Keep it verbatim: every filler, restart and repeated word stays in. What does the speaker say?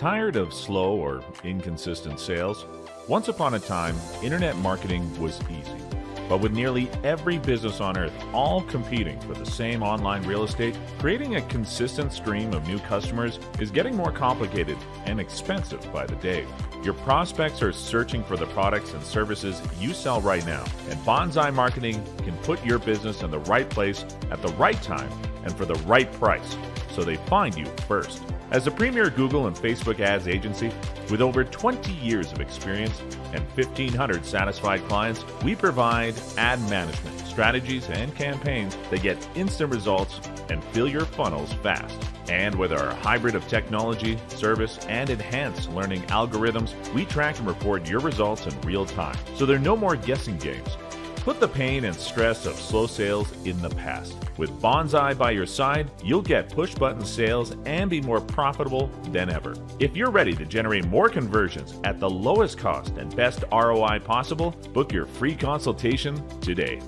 Tired of slow or inconsistent sales? Once upon a time, internet marketing was easy. But with nearly every business on earth all competing for the same online real estate, creating a consistent stream of new customers is getting more complicated and expensive by the day. Your prospects are searching for the products and services you sell right now, and Bonsai Marketing can put your business in the right place at the right time and for the right price, so they find you first. As a premier Google and Facebook ads agency with over twenty years of experience and fifteen hundred satisfied clients, we provide ad management strategies and campaigns that get instant results and fill your funnels fast. And with our hybrid of technology, service, and enhanced learning algorithms, we track and report your results in real time, so there are no more guessing games. Put the pain and stress of slow sales in the past. With Bonsai by your side, you'll get push-button sales and be more profitable than ever. If you're ready to generate more conversions at the lowest cost and best R O I possible, book your free consultation today.